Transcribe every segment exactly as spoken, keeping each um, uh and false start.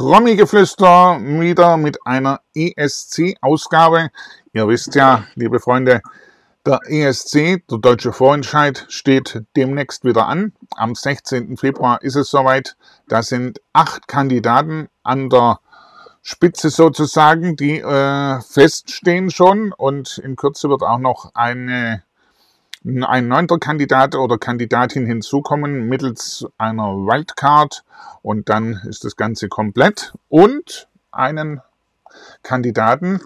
Promi-Geflüster wieder mit einer E S C-Ausgabe. Ihr wisst ja, liebe Freunde, der E S C, der Deutsche Vorentscheid, steht demnächst wieder an. Am sechzehnten Februar ist es soweit. Da sind acht Kandidaten an der Spitze sozusagen, die äh, feststehen schon. Und in Kürze wird auch noch eine, ein neunter Kandidat oder Kandidatin hinzukommen mittels einer Wildcard. Und dann ist das Ganze komplett. Und einen Kandidaten,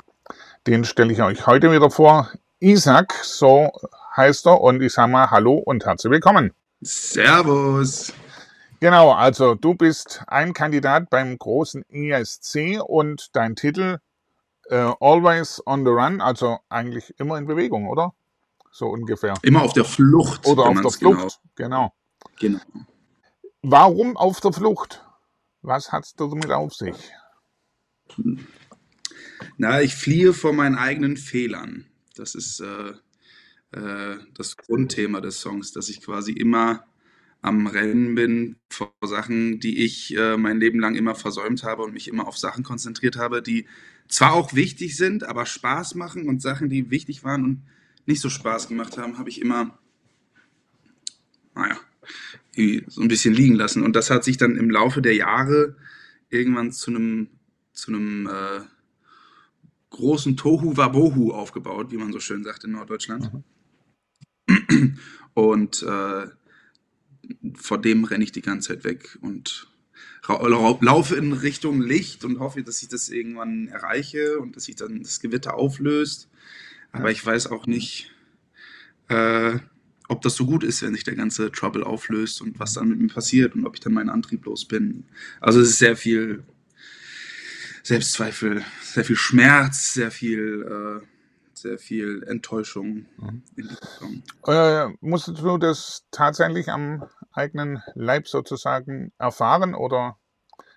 den stelle ich euch heute wieder vor. Isaak, so heißt er. Und ich sage mal hallo und herzlich willkommen. Servus. Genau, also du bist ein Kandidat beim großen E S C und dein Titel äh, Always on the Run, also eigentlich immer in Bewegung, oder? So ungefähr. Immer auf der Flucht. Oder auf der Flucht, genau. Genau. Genau. Warum auf der Flucht? Was hat es damit auf sich? Na, ich fliehe vor meinen eigenen Fehlern. Das ist äh, äh, das Grundthema des Songs, dass ich quasi immer am Rennen bin vor Sachen, die ich äh, mein Leben lang immer versäumt habe und mich immer auf Sachen konzentriert habe, die zwar auch wichtig sind, aber Spaß machen, und Sachen, die wichtig waren und nicht so Spaß gemacht haben, habe ich immer, naja, so ein bisschen liegen lassen. Und das hat sich dann im Laufe der Jahre irgendwann zu einem zu einem äh, großen Tohu Wabohu aufgebaut, wie man so schön sagt in Norddeutschland. Mhm. Und äh, vor dem renne ich die ganze Zeit weg und laufe in Richtung Licht und hoffe, dass ich das irgendwann erreiche und dass sich dann das Gewitter auflöst. Aber ich weiß auch nicht, äh, ob das so gut ist, wenn sich der ganze Trouble auflöst und was dann mit mir passiert und ob ich dann meinen Antrieb los bin. Also es ist sehr viel Selbstzweifel, sehr viel Schmerz, sehr viel, äh, sehr viel Enttäuschung. Mhm. In der Saison. Äh, musstest du das tatsächlich am eigenen Leib sozusagen erfahren oder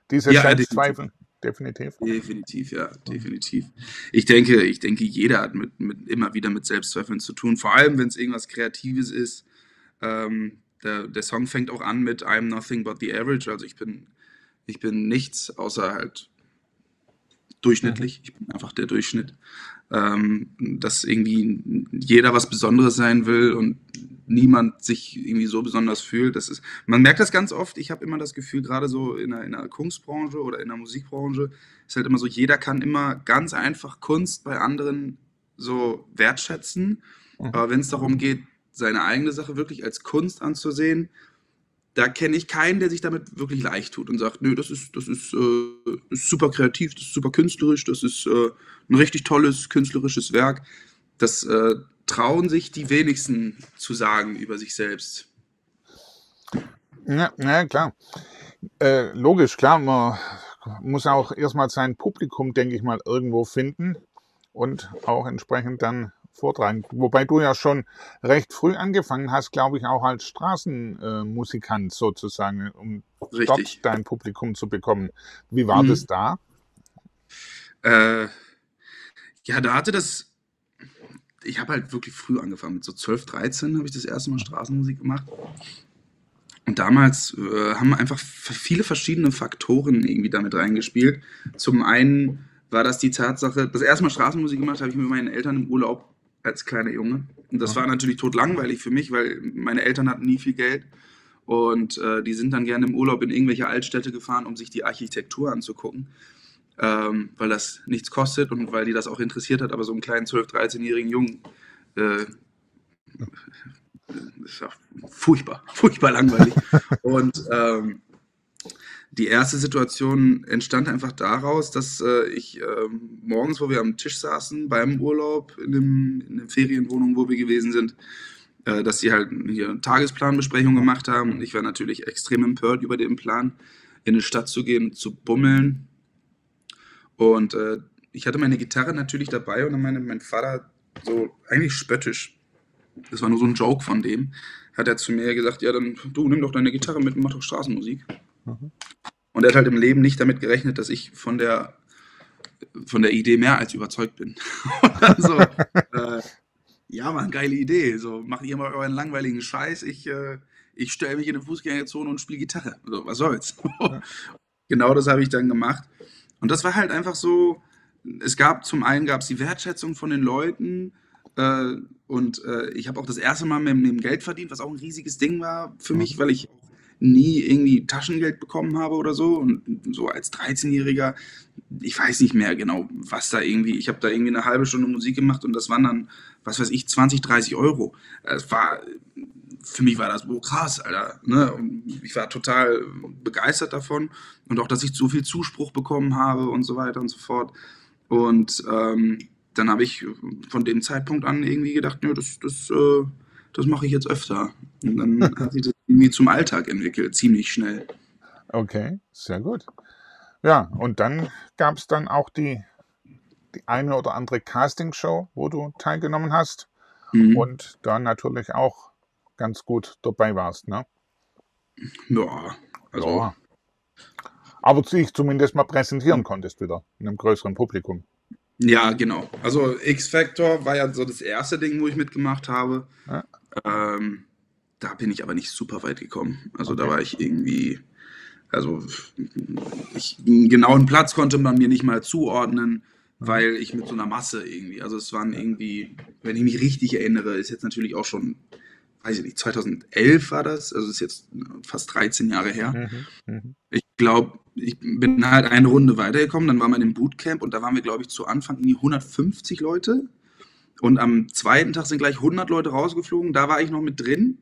diese ja, Selbstzweifel? Definitiv. Definitiv, ja, definitiv. Ich denke, ich denke, jeder hat mit, mit, immer wieder mit Selbstzweifeln zu tun, vor allem, wenn es irgendwas Kreatives ist. Ähm, der, der Song fängt auch an mit I'm nothing but the average, also ich bin, ich bin nichts außer halt durchschnittlich, ich bin einfach der Durchschnitt. Ähm, dass irgendwie jeder was Besonderes sein will und niemand sich irgendwie so besonders fühlt. Das ist, man merkt das ganz oft, ich habe immer das Gefühl, gerade so in der, in der Kunstbranche oder in der Musikbranche, ist halt immer so, jeder kann immer ganz einfach Kunst bei anderen so wertschätzen, aber wenn es darum geht, seine eigene Sache wirklich als Kunst anzusehen, da kenne ich keinen, der sich damit wirklich leicht tut und sagt, nö, das ist, das ist, äh, ist super kreativ, das ist super künstlerisch, das ist äh, ein richtig tolles künstlerisches Werk. Das äh, trauen sich die wenigsten zu sagen über sich selbst. Ja, ja klar. Äh, logisch, klar. Man muss auch erstmal sein Publikum, denke ich mal, irgendwo finden und auch entsprechend dann vortragen. Wobei du ja schon recht früh angefangen hast, glaube ich, auch als Straßenmusikant äh, sozusagen, um Richtig. dort dein Publikum zu bekommen. Wie war mhm. das da? Äh, ja, da hatte das... Ich habe halt wirklich früh angefangen. Mit so zwölf, dreizehn habe ich das erste Mal Straßenmusik gemacht. Und damals äh, haben einfach viele verschiedene Faktoren irgendwie damit reingespielt. Zum einen war das die Tatsache, das erste Mal Straßenmusik gemacht habe ich mit meinen Eltern im Urlaub als kleiner Junge. Und das war natürlich totlangweilig für mich, weil meine Eltern hatten nie viel Geld. Und äh, die sind dann gerne im Urlaub in irgendwelche Altstädte gefahren, um sich die Architektur anzugucken. Ähm, weil das nichts kostet und weil die das auch interessiert hat. Aber so einen kleinen zwölf-, dreizehnjährigen Jungen, äh, ist ja furchtbar, furchtbar langweilig. Und ähm, die erste Situation entstand einfach daraus, dass äh, ich äh, morgens, wo wir am Tisch saßen, beim Urlaub, in, dem, in der Ferienwohnung, wo wir gewesen sind, äh, dass sie halt hier eine Tagesplanbesprechung gemacht haben. Und ich war natürlich extrem empört über den Plan, in eine Stadt zu gehen, zu bummeln. Und äh, ich hatte meine Gitarre natürlich dabei und dann meine, mein Vater, so eigentlich spöttisch, das war nur so ein Joke von dem, hat er zu mir gesagt, ja dann, du, nimm doch deine Gitarre mit und mach doch Straßenmusik. Mhm. Und er hat halt im Leben nicht damit gerechnet, dass ich von der, von der Idee mehr als überzeugt bin. Und dann so, äh, ja Mann, geile Idee, so, macht ihr mal euren langweiligen Scheiß, ich, äh, ich stelle mich in eine Fußgängerzone und spiele Gitarre. So, was soll's? Genau das habe ich dann gemacht. Und das war halt einfach so, es gab zum einen gab es die Wertschätzung von den Leuten äh, und äh, ich habe auch das erste Mal mit, mit dem Geld verdient, was auch ein riesiges Ding war für mich, weil ich nie irgendwie Taschengeld bekommen habe oder so. Und so als dreizehnjähriger, ich weiß nicht mehr genau, was da irgendwie, ich habe da irgendwie eine halbe Stunde Musik gemacht und das waren dann, was weiß ich, zwanzig, dreißig Euro. Es war, für mich war das oh, krass, Alter. Ne? Und ich war total begeistert davon und auch, dass ich so viel Zuspruch bekommen habe und so weiter und so fort. Und ähm, dann habe ich von dem Zeitpunkt an irgendwie gedacht, nö, das, das, äh, das mache ich jetzt öfter. Und dann hat sich das irgendwie zum Alltag entwickelt, ziemlich schnell. Okay, sehr gut. Ja, und dann gab es dann auch die, die eine oder andere Castingshow, wo du teilgenommen hast, mhm, und da natürlich auch ganz gut dabei warst, ne? Ja, also... Ja. Aber dich zumindest mal präsentieren konntest wieder, in einem größeren Publikum. Ja, genau. Also X-Factor war ja so das erste Ding, wo ich mitgemacht habe. Ja. Ähm, da bin ich aber nicht super weit gekommen. Also okay, da war ich irgendwie, also ich, einen genauen Platz konnte man mir nicht mal zuordnen, weil ich mit so einer Masse irgendwie, also es waren irgendwie, wenn ich mich richtig erinnere, ist jetzt natürlich auch schon, weiß ich nicht, zweitausendelf war das, also ist jetzt fast dreizehn Jahre her. Mhm. Mhm. Ich glaube, ich bin halt eine Runde weitergekommen, dann waren wir in dem Bootcamp und da waren wir, glaube ich, zu Anfang irgendwie hundertfünfzig Leute und am zweiten Tag sind gleich hundert Leute rausgeflogen, da war ich noch mit drin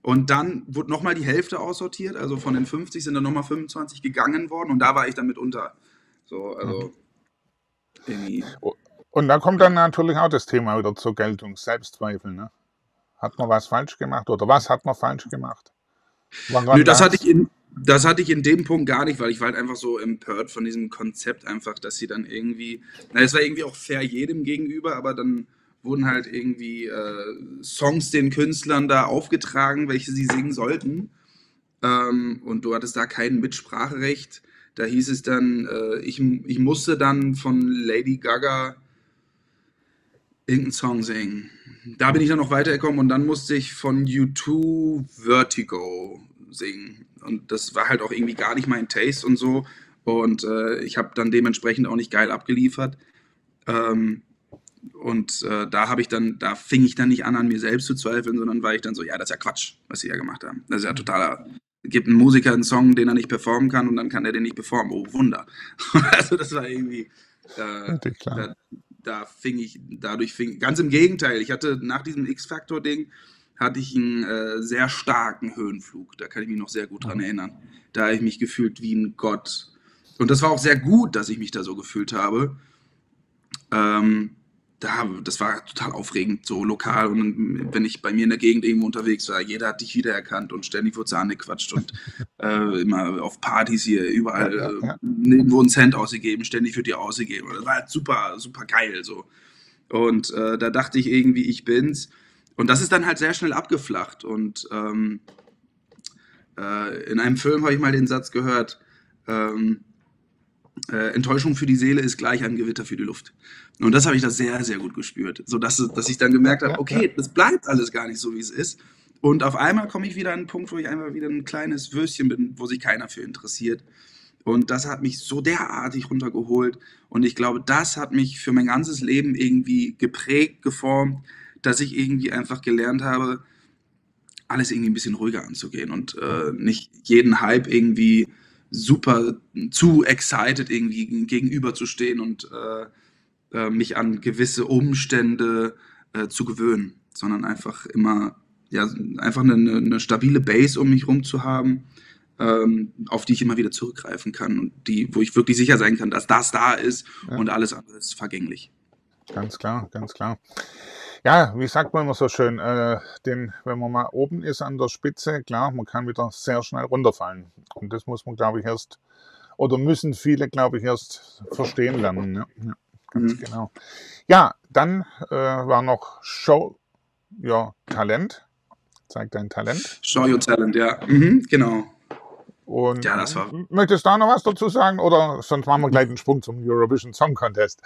und dann wurde nochmal die Hälfte aussortiert, also von den fünfzig sind dann nochmal fünfundzwanzig gegangen worden und da war ich dann mit unter. So, also irgendwie. Und da kommt dann natürlich auch das Thema wieder zur Geltung, Selbstzweifel, ne? Hat man was falsch gemacht oder was hat man falsch gemacht? Nö, das hatte ich in... Das hatte ich in dem Punkt gar nicht, weil ich war halt einfach so empört von diesem Konzept einfach, dass sie dann irgendwie, na, es war irgendwie auch fair jedem gegenüber, aber dann wurden halt irgendwie äh, Songs den Künstlern da aufgetragen, welche sie singen sollten, ähm, und du hattest da kein Mitspracherecht. Da hieß es dann, äh, ich, ich musste dann von Lady Gaga irgendeinen Song singen. Da bin ich dann noch weitergekommen und dann musste ich von U zwei Vertigo singen. Und das war halt auch irgendwie gar nicht mein Taste und so. Und äh, ich habe dann dementsprechend auch nicht geil abgeliefert. Ähm, und äh, da habe ich dann, da fing ich dann nicht an, an mir selbst zu zweifeln, sondern war ich dann so, ja, das ist ja Quatsch, was sie ja gemacht haben. Das ist ja totaler, gibt einem Musiker einen Song, den er nicht performen kann und dann kann er den nicht performen. Oh, Wunder. Also das war irgendwie, äh, da, da fing ich, dadurch fing, ganz im Gegenteil, ich hatte nach diesem X-Factor-Ding, hatte ich einen äh, sehr starken Höhenflug. Da kann ich mich noch sehr gut dran erinnern. Da habe ich mich gefühlt wie ein Gott. Und das war auch sehr gut, dass ich mich da so gefühlt habe. Ähm, da, das war total aufregend, so lokal. Und wenn ich bei mir in der Gegend irgendwo unterwegs war, jeder hat dich wiedererkannt und ständig wurde es angequatscht und äh, immer auf Partys hier, überall ja, ja, ja. nirgendwo einen Cent ausgegeben, ständig wird dir ausgegeben. Das war halt super, super geil so. Und äh, da dachte ich irgendwie, ich bin's. Und das ist dann halt sehr schnell abgeflacht. Und ähm, äh, in einem Film habe ich mal den Satz gehört, ähm, äh, Enttäuschung für die Seele ist gleich ein Gewitter für die Luft. Und das habe ich da sehr, sehr gut gespürt. So dass, dass ich dann gemerkt habe, okay, das bleibt alles gar nicht so, wie es ist. Und auf einmal komme ich wieder an einen Punkt, wo ich einfach wieder ein kleines Würstchen bin, wo sich keiner für interessiert. Und das hat mich so derartig runtergeholt. Und ich glaube, das hat mich für mein ganzes Leben irgendwie geprägt, geformt, dass ich irgendwie einfach gelernt habe, alles irgendwie ein bisschen ruhiger anzugehen und äh, nicht jeden Hype irgendwie super zu excited irgendwie gegenüberzustehen und äh, äh, mich an gewisse Umstände äh, zu gewöhnen, sondern einfach immer, ja, einfach eine, eine stabile Base um mich rum zu haben, ähm, auf die ich immer wieder zurückgreifen kann und die, wo ich wirklich sicher sein kann, dass das da ist, ja, und alles andere ist vergänglich. Ganz klar, ganz klar. Ja, wie sagt man immer so schön, äh, denn wenn man mal oben ist an der Spitze, klar, man kann wieder sehr schnell runterfallen. Und das muss man, glaube ich, erst, oder müssen viele, glaube ich, erst verstehen lernen. Ne? Ja, ganz mhm. genau. Ja, dann äh, war noch Show Your Talent. Zeig dein Talent. Show Your Talent, ja. Mhm, genau. Und ja, das war... Möchtest du da noch was dazu sagen? Oder sonst machen wir gleich einen Sprung zum Eurovision Song Contest.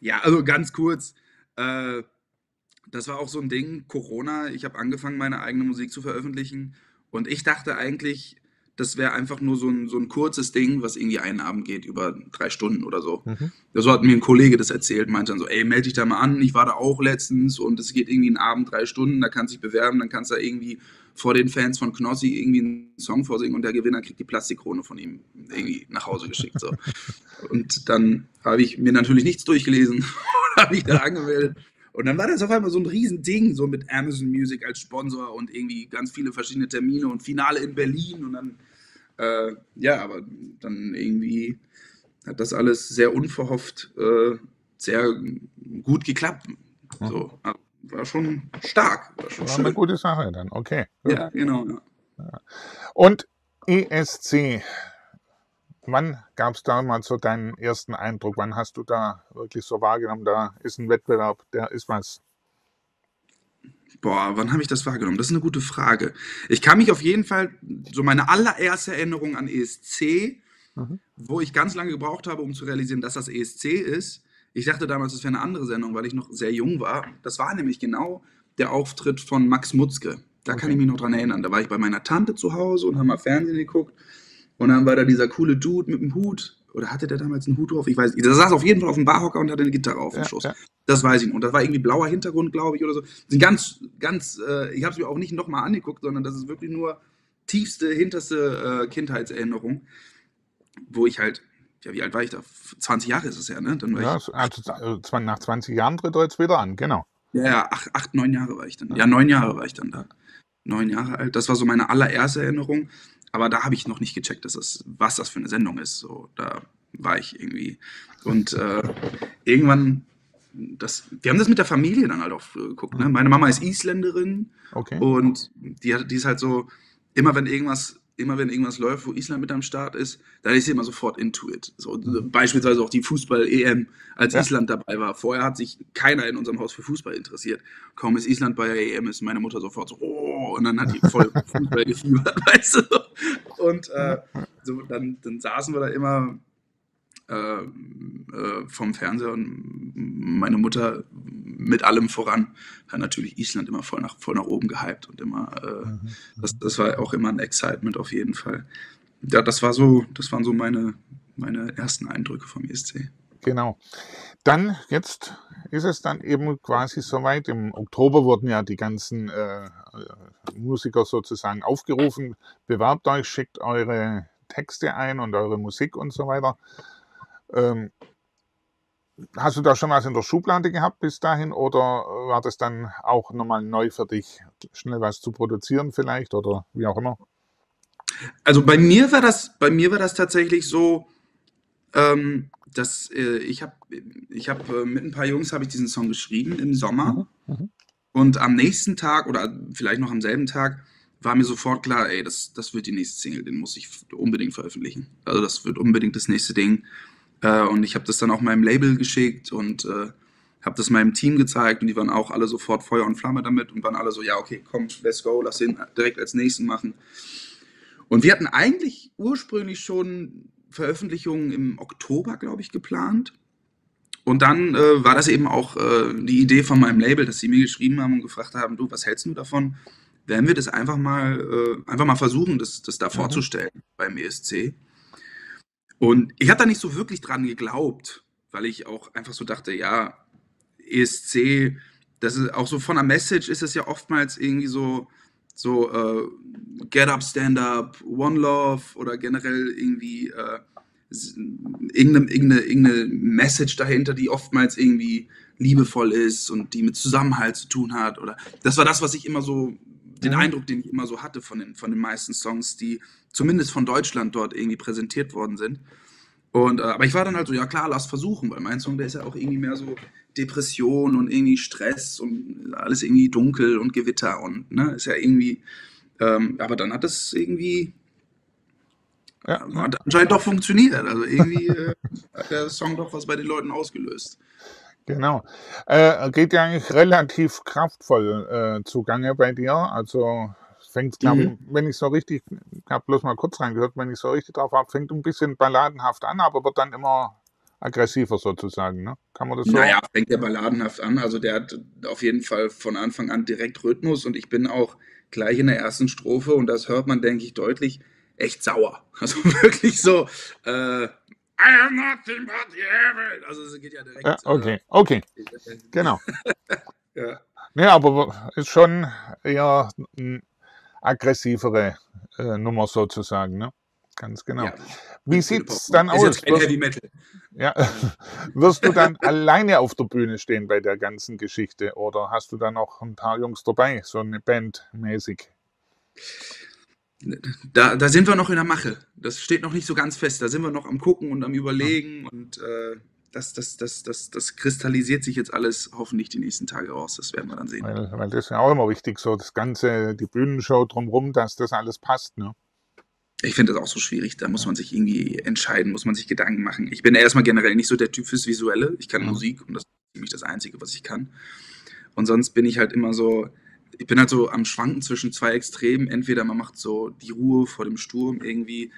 Ja, also ganz kurz. Das war auch so ein Ding, Corona, ich habe angefangen, meine eigene Musik zu veröffentlichen und ich dachte eigentlich, das wäre einfach nur so ein, so ein kurzes Ding, was irgendwie einen Abend geht, über drei Stunden oder so. Mhm. So hat mir ein Kollege das erzählt, meinte dann so, ey, melde dich da mal an, ich war da auch letztens und es geht irgendwie einen Abend, drei Stunden, da kannst du dich bewerben, dann kannst du da irgendwie vor den Fans von Knossi irgendwie einen Song vorsingen und der Gewinner kriegt die Plastikkrone von ihm irgendwie nach Hause geschickt. So. Und dann habe ich mir natürlich nichts durchgelesen und habe mich da angemeldet. Und dann war das auf einmal so ein Riesending, so mit Amazon Music als Sponsor und irgendwie ganz viele verschiedene Termine und Finale in Berlin. Und dann, äh, ja, aber dann irgendwie hat das alles sehr unverhofft, äh, sehr gut geklappt. So, war schon stark. War, schon war eine gute Sache dann, okay. Ja, genau. Ja. Und E S C, wann gab es da mal so deinen ersten Eindruck? Wann hast du da wirklich so wahrgenommen, da ist ein Wettbewerb, da ist was? Boah, wann habe ich das wahrgenommen? Das ist eine gute Frage. Ich kann mich auf jeden Fall, so meine allererste Erinnerung an E S C, mhm. wo ich ganz lange gebraucht habe, um zu realisieren, dass das E S C ist. Ich dachte damals, das wäre eine andere Sendung, weil ich noch sehr jung war. Das war nämlich genau der Auftritt von Max Mutzke. Da okay. kann ich mich noch dran erinnern. Da war ich bei meiner Tante zu Hause und haben mal Fernsehen geguckt. Und dann war da dieser coole Dude mit dem Hut. Oder hatte der damals einen Hut drauf? Ich weiß nicht. Der saß auf jeden Fall auf dem Barhocker und hatte eine Gitarre auf dem ja, Schoß. Ja. Das weiß ich nicht. Und das war irgendwie blauer Hintergrund, glaube ich, oder so. Das sind ganz, ganz, äh, ich habe es mir auch nicht nochmal angeguckt, sondern das ist wirklich nur tiefste, hinterste äh, Kindheitserinnerung, wo ich halt, ja, wie alt war ich da? zwanzig Jahre ist es ja, ne? Dann war ja, ich, also nach zwanzig Jahren tritt er jetzt wieder an, genau. Ja, ja, acht, acht, neun Jahre war ich dann. Ja, neun Jahre war ich dann da. Neun Jahre alt. Das war so meine allererste Erinnerung. Aber da habe ich noch nicht gecheckt, dass das, was das für eine Sendung ist. So, da war ich irgendwie. Und äh, irgendwann, das, wir haben das mit der Familie dann halt auch früher geguckt. Ne? Meine Mama ist Isländerin. Okay. Und die, die ist halt so, immer wenn irgendwas, immer wenn irgendwas läuft, wo Island mit am Start ist, dann ist sie immer sofort into it. So, mhm. Beispielsweise auch die Fußball-E M, als ja. Island dabei war. Vorher hat sich keiner in unserem Haus für Fußball interessiert. Kaum ist Island bei der E M, ist meine Mutter sofort so, oh, und dann hat die voll Fußball gefiebert, weißt du? Und äh, so, dann, dann saßen wir da immer äh, äh, vom Fernseher und meine Mutter mit allem voran hat natürlich Island immer voll nach, voll nach oben gehypt und immer, äh, mhm. das, das war auch immer ein Excitement auf jeden Fall. Ja, das war so, das waren so meine, meine ersten Eindrücke vom E S C. Genau. Dann, jetzt ist es dann eben quasi soweit, im Oktober wurden ja die ganzen äh, Musiker sozusagen aufgerufen, bewerbt euch, schickt eure Texte ein und eure Musik und so weiter. Ähm, Hast du da schon was in der Schublade gehabt bis dahin oder war das dann auch nochmal neu für dich, schnell was zu produzieren vielleicht oder wie auch immer? Also bei mir war das, bei mir war das tatsächlich so, ähm, dass äh, ich habe ich hab, äh, mit ein paar Jungs habe ich diesen Song geschrieben im Sommer mhm. Mhm. und am nächsten Tag oder vielleicht noch am selben Tag war mir sofort klar, ey, das, das wird die nächste Single, den muss ich unbedingt veröffentlichen. Also das wird unbedingt das nächste Ding. Und ich habe das dann auch meinem Label geschickt und äh, habe das meinem Team gezeigt und die waren auch alle sofort Feuer und Flamme damit und waren alle so, ja okay, komm, let's go, lass den direkt als nächsten machen. Und wir hatten eigentlich ursprünglich schon Veröffentlichungen im Oktober, glaube ich, geplant. Und dann äh, war das eben auch äh, die Idee von meinem Label, dass sie mir geschrieben haben und gefragt haben, du, was hältst du davon? Werden wir das einfach mal, äh, einfach mal versuchen, das, das da vorzustellen beim E S C? Und ich habe da nicht so wirklich dran geglaubt, weil ich auch einfach so dachte, ja, E S C, das ist auch so von der Message ist es ja oftmals irgendwie so, so äh, Get Up, Stand Up, One Love oder generell irgendwie äh, irgendeine, irgendeine, irgendeine Message dahinter, die oftmals irgendwie liebevoll ist und die mit Zusammenhalt zu tun hat. Oder das war das, was ich immer so, den Eindruck, den ich immer so hatte von den, von den meisten Songs, die zumindest von Deutschland dort irgendwie präsentiert worden sind. Und, äh, aber ich war dann halt so, ja klar, lass versuchen, weil mein Song, der ist ja auch irgendwie mehr so Depression und irgendwie Stress und alles irgendwie dunkel und Gewitter und, ne, ist ja irgendwie, ähm, aber dann hat das irgendwie, ja, hat anscheinend doch funktioniert, also irgendwie äh, hat der Song doch was bei den Leuten ausgelöst. Genau. Äh, geht ja eigentlich relativ kraftvoll äh, zugange bei dir. Also fängt, glaube ich, mhm. wenn ich so richtig, ich habe bloß mal kurz reingehört, wenn ich so richtig drauf habe, fängt ein bisschen balladenhaft an, aber wird dann immer aggressiver sozusagen, ne? Kann man das so? Naja, fängt ja balladenhaft an. Also der hat auf jeden Fall von Anfang an direkt Rhythmus und ich bin auch gleich in der ersten Strophe und das hört man, denke ich, deutlich, echt sauer. Also wirklich so, äh, I am nothing but the average. Also es geht ja direkt. Ja, okay, äh, okay, äh, genau. Ja. Ja, aber ist schon eher eine aggressivere äh, Nummer sozusagen, ne? Ganz genau. Ja, wie sieht es dann aus? Ist jetzt kein Heavy Metal. Ja. Wirst du dann alleine auf der Bühne stehen bei der ganzen Geschichte oder hast du dann noch ein paar Jungs dabei, so eine Band mäßig? Da, da sind wir noch in der Mache. Das steht noch nicht so ganz fest. Da sind wir noch am Gucken und am Überlegen und äh, das, das, das, das, das kristallisiert sich jetzt alles hoffentlich die nächsten Tage raus. Das werden wir dann sehen. Weil, weil das ist ja auch immer wichtig, so das Ganze, die Bühnenshow drumherum, dass das alles passt, ne? Ich finde das auch so schwierig, da muss man sich irgendwie entscheiden, muss man sich Gedanken machen. Ich bin erstmal generell nicht so der Typ fürs Visuelle. Ich kann mhm. Musik und das ist nämlich das Einzige, was ich kann. Und sonst bin ich halt immer so, ich bin halt so am Schwanken zwischen zwei Extremen. Entweder man macht so die Ruhe vor dem Sturm irgendwie,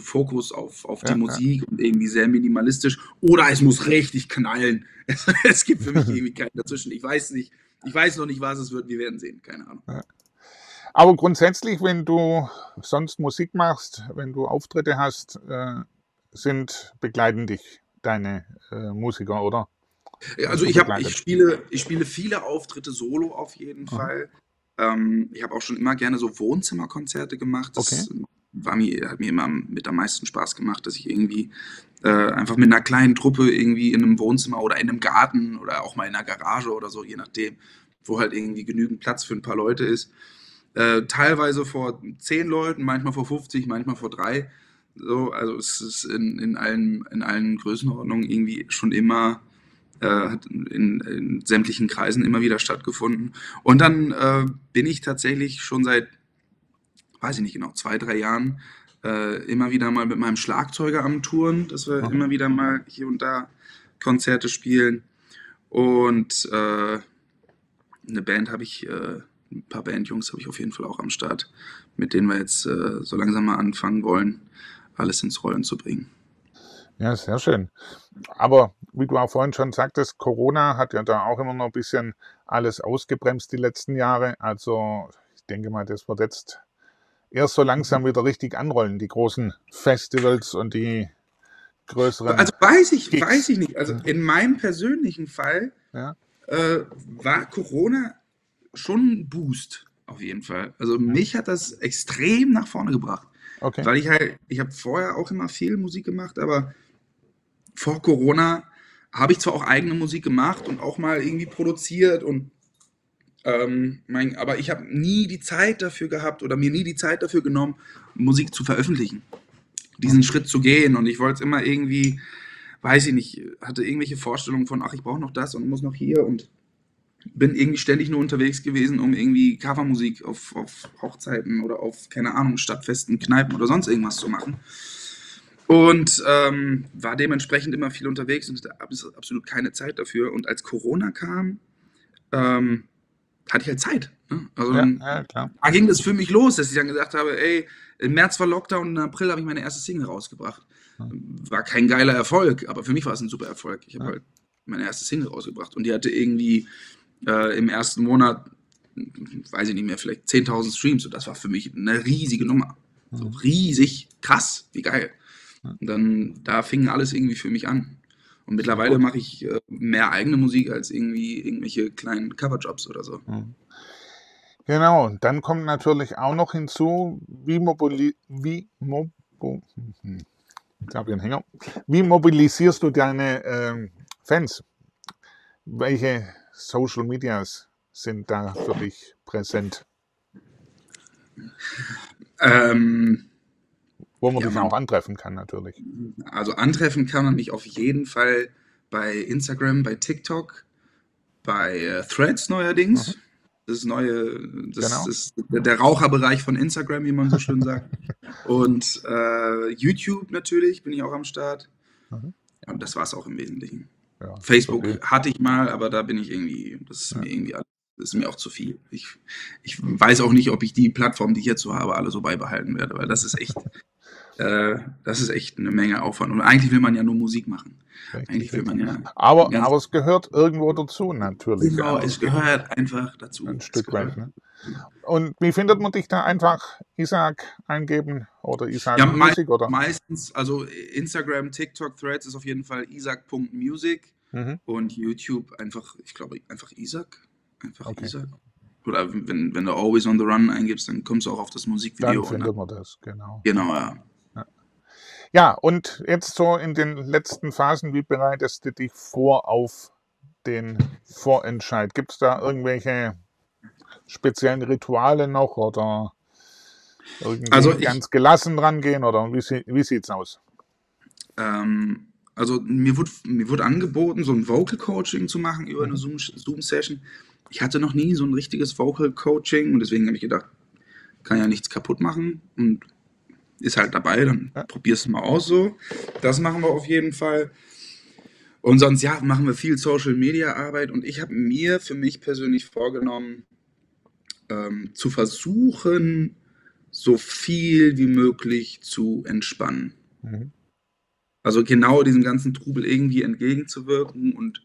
Fokus auf, auf ja, die Musik ja. und irgendwie sehr minimalistisch. Oder es muss richtig knallen. Es, es gibt für mich irgendwie keinen dazwischen. Ich weiß nicht, ich weiß noch nicht, was es wird. Wir werden sehen, keine Ahnung. Ja. Aber grundsätzlich, wenn du sonst Musik machst, wenn du Auftritte hast, äh, sind, begleiten dich deine äh, Musiker, oder? Also ich, hab, ich, spiele, ich spiele viele Auftritte solo auf jeden mhm. Fall. Ähm, ich habe auch schon immer gerne so Wohnzimmerkonzerte gemacht. Das okay. war mir, hat mir immer mit am meisten Spaß gemacht, dass ich irgendwie äh, einfach mit einer kleinen Truppe irgendwie in einem Wohnzimmer oder in einem Garten oder auch mal in einer Garage oder so, je nachdem, wo halt irgendwie genügend Platz für ein paar Leute ist. Äh, teilweise vor zehn Leuten, manchmal vor fünfzig, manchmal vor drei. So, also es ist in, in, allen, in allen Größenordnungen irgendwie schon immer, äh, hat in, in sämtlichen Kreisen immer wieder stattgefunden. Und dann äh, bin ich tatsächlich schon seit, weiß ich nicht genau, zwei, drei Jahren äh, immer wieder mal mit meinem Schlagzeuger am Touren, dass wir okay. immer wieder mal hier und da Konzerte spielen. Und äh, eine Band habe ich... Äh, Ein paar Bandjungs habe ich auf jeden Fall auch am Start, mit denen wir jetzt äh, so langsam mal anfangen wollen, alles ins Rollen zu bringen. Ja, sehr schön. Aber wie du auch vorhin schon sagtest, Corona hat ja da auch immer noch ein bisschen alles ausgebremst die letzten Jahre. Also ich denke mal, das wird jetzt erst so langsam wieder richtig anrollen, die großen Festivals und die größeren... Also weiß ich, weiß ich nicht. Also in meinem persönlichen Fall ja. äh, war Corona... schon ein Boost, auf jeden Fall. Also mich hat das extrem nach vorne gebracht. Okay. Weil ich halt, ich habe vorher auch immer viel Musik gemacht, aber vor Corona habe ich zwar auch eigene Musik gemacht und auch mal irgendwie produziert und ähm, mein, aber ich habe nie die Zeit dafür gehabt oder mir nie die Zeit dafür genommen, Musik zu veröffentlichen. Diesen Schritt zu gehen und ich wollte es immer irgendwie, weiß ich nicht, hatte irgendwelche Vorstellungen von, ach, ich brauche noch das und muss noch hier und bin irgendwie ständig nur unterwegs gewesen, um irgendwie Covermusik auf, auf Hochzeiten oder auf, keine Ahnung, Stadtfesten, Kneipen oder sonst irgendwas zu machen. Und ähm, war dementsprechend immer viel unterwegs und hatte absolut keine Zeit dafür. Und als Corona kam, ähm, hatte ich halt Zeit. Ne? Also, ja, ja, klar. Da ging das für mich los, dass ich dann gesagt habe, ey, im März war Lockdown und im April habe ich meine erste Single rausgebracht. War kein geiler Erfolg, aber für mich war es ein super Erfolg. Ich habe ja. halt meine erste Single rausgebracht und die hatte irgendwie... Äh, im ersten Monat, weiß ich nicht mehr, vielleicht zehntausend Streams und das war für mich eine riesige Nummer. So riesig, krass, wie geil. Und dann, da fing alles irgendwie für mich an. Und mittlerweile mache ich äh, mehr eigene Musik als irgendwie irgendwelche kleinen Coverjobs oder so. Genau, und dann kommt natürlich auch noch hinzu, wie mobili- wie mo- Jetzt habe ich einen Hänger. Wie mobilisierst du deine ähm, Fans? Welche Social Medias sind da für dich präsent? Ähm, Wo man ja, dich auch antreffen kann, natürlich. Also antreffen kann man mich auf jeden Fall bei Instagram, bei TikTok, bei äh, Threads neuerdings. Mhm. Das neue, das genau. ist der Raucherbereich von Instagram, wie man so schön sagt. Und äh, YouTube natürlich, bin ich auch am Start. Mhm. Ja, und das war es auch im Wesentlichen. Ja, Facebook okay. hatte ich mal, aber da bin ich irgendwie, das ist ja. mir irgendwie, das ist mir auch zu viel. Ich, ich weiß auch nicht, ob ich die Plattform, die ich hierzu habe, alle so beibehalten werde, weil das ist echt, äh, das ist echt eine Menge Aufwand. Und eigentlich will man ja nur Musik machen. Richtig, eigentlich will man ja. Aber, aber es gehört irgendwo dazu, natürlich. Genau, es gehört einfach dazu. Ein Stück weit, ne? Und wie findet man dich da? Einfach Isaak eingeben oder Isaak ja, Music? Oder? Meistens, also Instagram, TikTok, Threads ist auf jeden Fall Isaak Punkt Music mhm. und YouTube einfach, ich glaube, einfach Isaak. Einfach okay. Isaak. Oder wenn, wenn du Always on the Run eingibst, dann kommst du auch auf das Musikvideo. Dann findet man das, genau. Genau, ja. ja. Ja, und jetzt so in den letzten Phasen, wie bereitest du dich vor auf den Vorentscheid? Gibt es da irgendwelche speziellen Rituale noch oder irgendwie also ich, ganz gelassen rangehen oder wie, wie sieht es aus? Ähm, also mir wurde, mir wurde angeboten, so ein Vocal Coaching zu machen über eine Zoom, Zoom-Session. Ich hatte noch nie so ein richtiges Vocal Coaching und deswegen habe ich gedacht, kann ja nichts kaputt machen und ist halt dabei, dann ja. probier's mal aus so. Das machen wir auf jeden Fall. Und sonst, ja, machen wir viel Social-Media-Arbeit und ich habe mir für mich persönlich vorgenommen, ähm, zu versuchen, so viel wie möglich zu entspannen. Mhm. Also genau diesem ganzen Trubel irgendwie entgegenzuwirken und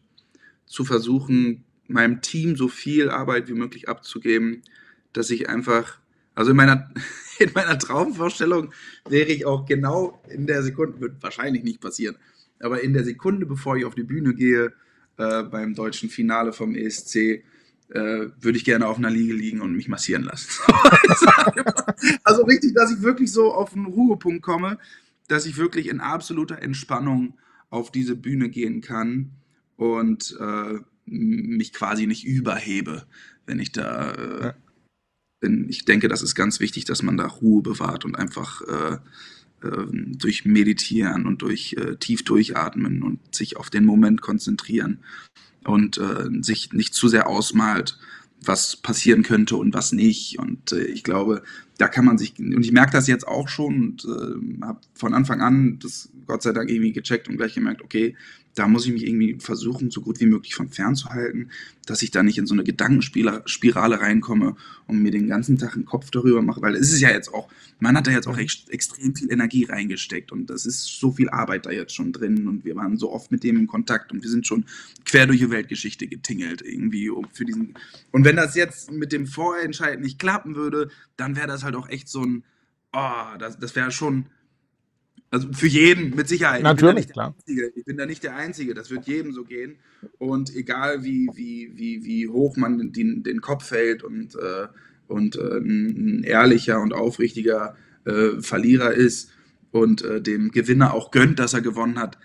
zu versuchen, meinem Team so viel Arbeit wie möglich abzugeben, dass ich einfach, also in meiner, in meiner Traumvorstellung wäre ich auch genau in der Sekunde, wird wahrscheinlich nicht passieren, aber in der Sekunde, bevor ich auf die Bühne gehe, äh, beim deutschen Finale vom E S C, äh, würde ich gerne auf einer Liege liegen und mich massieren lassen. Also richtig, dass ich wirklich so auf einen Ruhepunkt komme, dass ich wirklich in absoluter Entspannung auf diese Bühne gehen kann und äh, mich quasi nicht überhebe, wenn ich da äh, ja. bin. Ich denke, das ist ganz wichtig, dass man da Ruhe bewahrt und einfach äh, durch Meditieren und durch äh, tief durchatmen und sich auf den Moment konzentrieren und äh, sich nicht zu sehr ausmalt, was passieren könnte und was nicht. Und äh, ich glaube, da kann man sich, und ich merke das jetzt auch schon und äh, habe von Anfang an das Gott sei Dank irgendwie gecheckt und gleich gemerkt, okay, da muss ich mich irgendwie versuchen, so gut wie möglich von fernzuhalten, dass ich da nicht in so eine Gedankenspirale reinkomme und mir den ganzen Tag einen Kopf darüber mache, weil es ist ja jetzt auch, man hat da jetzt auch ex extrem viel Energie reingesteckt und das ist so viel Arbeit da jetzt schon drin und wir waren so oft mit dem in Kontakt und wir sind schon quer durch die Weltgeschichte getingelt irgendwie um für diesen, und wenn das jetzt mit dem Vorentscheid nicht klappen würde, dann wäre das halt auch echt so ein, oh, das, das wäre schon, also für jeden, mit Sicherheit. Natürlich, klar. Ich bin da nicht der Einzige, das wird jedem so gehen. Und egal, wie, wie, wie, wie hoch man den, den Kopf hält und, äh, und äh, ein ehrlicher und aufrichtiger äh, Verlierer ist und äh, dem Gewinner auch gönnt, dass er gewonnen hat,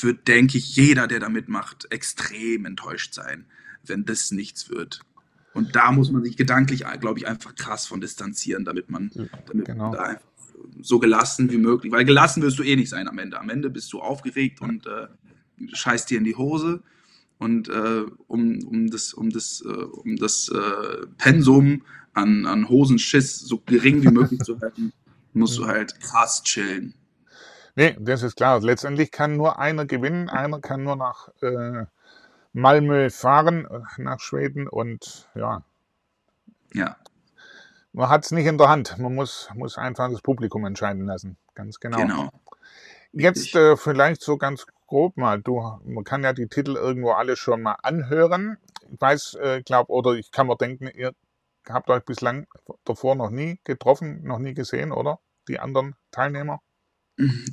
wird, denke ich, jeder, der da mitmacht, extrem enttäuscht sein, wenn das nichts wird. Und da muss man sich gedanklich, glaube ich, einfach krass von distanzieren, damit man, damit genau. man da einfach so gelassen wie möglich, weil gelassen wirst du eh nicht sein am Ende. Am Ende bist du aufgeregt und äh, scheißt dir in die Hose und äh, um, um das, um das, äh, um das äh, Pensum an, an Hosenschiss so gering wie möglich zu halten, musst du halt krass chillen. Nee, das ist klar. Letztendlich kann nur einer gewinnen, einer kann nur nach äh, Malmö fahren, nach Schweden und ja. Ja. Man hat es nicht in der Hand. Man muss, muss einfach das Publikum entscheiden lassen. Ganz genau. genau. Jetzt äh, vielleicht so ganz grob mal. Du, man kann ja die Titel irgendwo alle schon mal anhören. Ich weiß, äh, glaube, oder ich kann mir denken, ihr habt euch bislang davor noch nie getroffen, noch nie gesehen, oder? Die anderen Teilnehmer?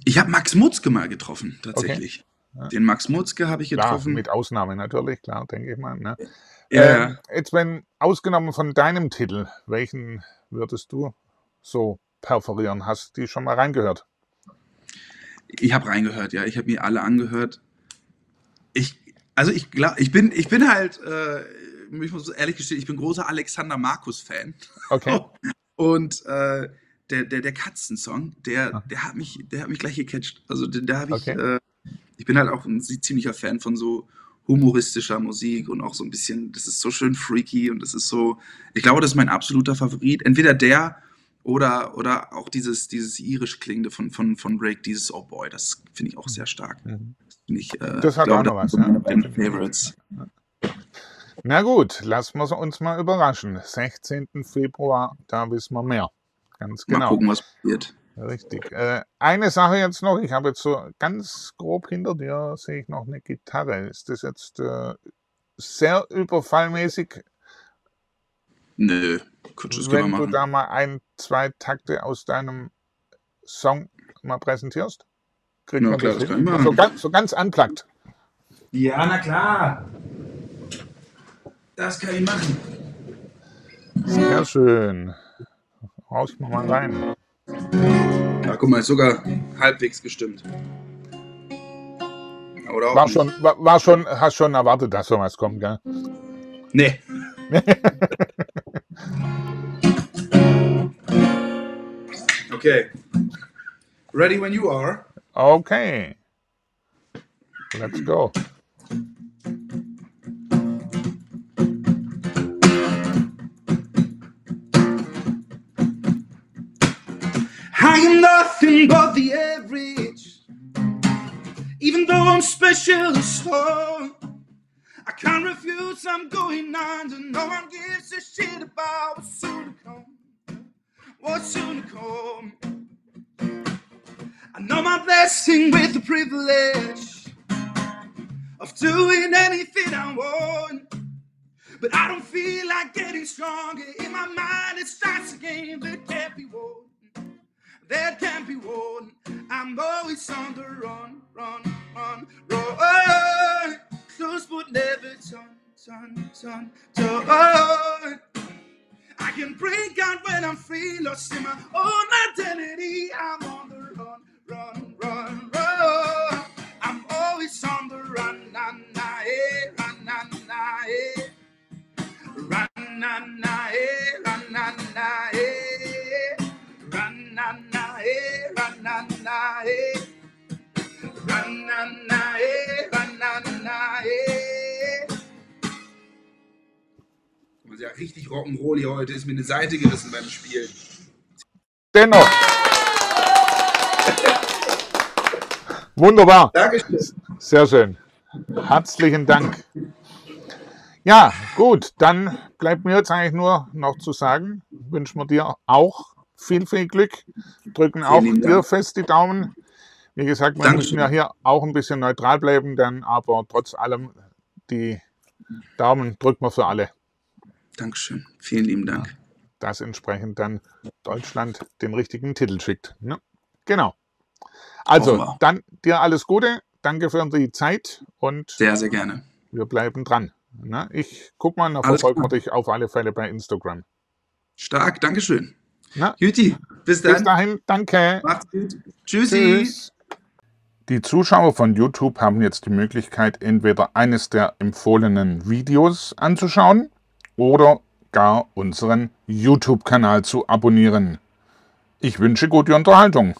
Ich habe Max Mutzke mal getroffen, tatsächlich. Okay. Ja. Den Max Mutzke habe ich getroffen. Klar, mit Ausnahme natürlich, klar, denke ich mal. Ne? Ja. Äh, jetzt, wenn ausgenommen von deinem Titel, welchen würdest du so perforieren? Hast du die schon mal reingehört? Ich habe reingehört, ja. Ich habe mir alle angehört. Ich, also ich glaube, ich bin, ich bin halt, äh, ich muss ehrlich gestehen, ich bin großer Alexander Markus-Fan. Okay. Und äh, der, der, der Katzen-Song, der, der hat mich, der hat mich gleich gecatcht. Also da habe ich, okay. äh, ich bin halt auch ein ziemlicher Fan von so humoristischer Musik und auch so ein bisschen, das ist so schön freaky und das ist so, ich glaube, das ist mein absoluter Favorit. Entweder der oder, oder auch dieses, dieses irisch klingende von, von, von Drake, dieses Oh Boy, das finde ich auch sehr stark. Mhm. Ich, äh, das hat glaub, auch noch was, ne? Meine Favorites. Na gut, lassen wir uns mal überraschen. sechzehnten Februar, da wissen wir mehr. Ganz genau. Mal gucken, was passiert. Richtig. Äh, eine Sache jetzt noch, ich habe jetzt so ganz grob hinter dir, sehe ich noch eine Gitarre. Ist das jetzt äh, sehr überfallmäßig Nö, Kutsches können wir machen. Wenn du da mal ein, zwei Takte aus deinem Song mal präsentierst, kriegt na, man klar, das hin. Das so, ganz, so ganz unplugged. Ja, na klar. Das kann ich machen. Sehr schön. Raus, ich mach mal rein. Ja, guck mal, ist sogar halbwegs gestimmt. Oder auch war schon, war, war schon, hast schon erwartet, dass so was kommt, gell? Nee. Okay. Ready when you are. Okay. Let's go. I am nothing but the average, even though I'm special and strong. I can't refuse, I'm going under. No one gives a shit about what's soon to come. What's soon to come. I know my blessing with the privilege of doing anything I want. But I don't feel like getting stronger. In my mind it starts a game that can't be won. That can't be won. I'm always on the run, run, run, run. Close but never turn, turn, turn, turn. I can break out when I'm free, lost in my own identity. I'm on the run, run, run, run. I'm always on the run, na na eh, run, na na eh, run, na na eh, run, na na eh, run, na na eh, run, na na eh. Run, run, run, run, run. Ja, richtig Rock'n'Roll hier heute. Ist mir eine Seite gerissen beim Spielen. Dennoch. Wunderbar. Dankeschön. Sehr schön. Herzlichen Dank. Ja, gut. Dann bleibt mir jetzt eigentlich nur noch zu sagen, wünschen wir dir auch viel, viel Glück. Drücken auch dir fest die Daumen. Wie gesagt, wir müssen ja hier auch ein bisschen neutral bleiben, dann aber trotz allem die Daumen drücken wir für alle. Dankeschön, vielen lieben Dank. Das entsprechend dann Deutschland den richtigen Titel schickt. Ja, genau. Also, dann dir alles Gute, danke für die Zeit und sehr, sehr gerne. Wir bleiben dran. Na, ich guck mal, dann verfolgen wir dich auf alle Fälle bei Instagram. Stark, Dankeschön. Na? Juti, bis dann. Bis dahin, danke. Macht's gut. Tschüssi. Tschüss. Die Zuschauer von YouTube haben jetzt die Möglichkeit, entweder eines der empfohlenen Videos anzuschauen oder gar unseren YouTube-Kanal zu abonnieren. Ich wünsche gute Unterhaltung.